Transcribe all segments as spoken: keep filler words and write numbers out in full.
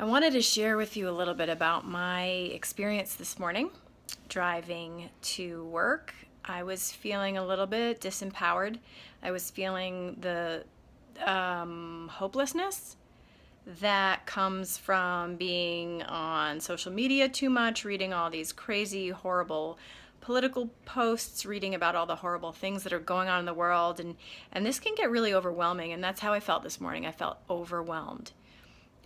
I wanted to share with you a little bit about my experience this morning driving to work. I was feeling a little bit disempowered. I was feeling the um, hopelessness that comes from being on social media too much, reading all these crazy, horrible political posts, reading about all the horrible things that are going on in the world. And, and this can get really overwhelming, and that's how I felt this morning. I felt overwhelmed.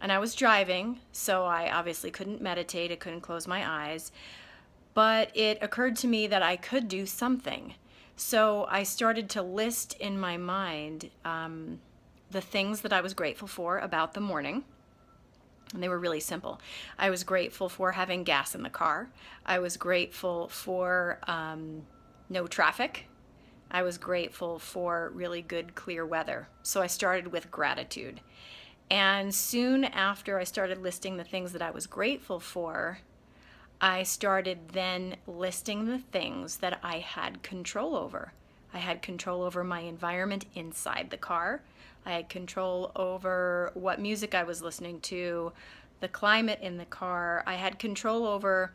And I was driving, so I obviously couldn't meditate, I couldn't close my eyes, but it occurred to me that I could do something. So I started to list in my mind um, the things that I was grateful for about the morning, and they were really simple. I was grateful for having gas in the car. I was grateful for um, no traffic. I was grateful for really good, clear weather. So I started with gratitude. And soon after I started listing the things that I was grateful for, I started then listing the things that I had control over. I had control over my environment inside the car. I had control over what music I was listening to, the climate in the car. I had control over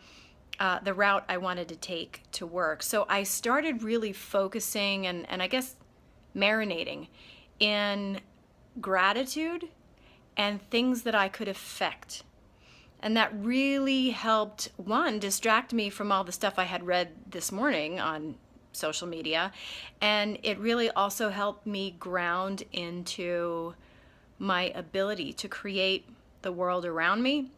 uh, the route I wanted to take to work. So I started really focusing and, and I guess marinating in gratitude and things that I could affect. And that really helped, one, distract me from all the stuff I had read this morning on social media, and it really also helped me ground into my ability to create the world around me,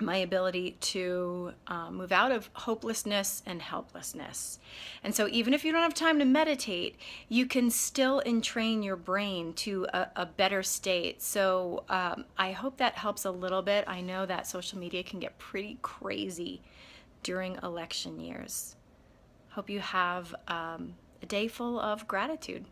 my ability to uh, move out of hopelessness and helplessness. And so even if you don't have time to meditate, you can still entrain your brain to a, a better state. So um, I hope that helps a little bit. I know that social media can get pretty crazy during election years. Hope you have um, a day full of gratitude.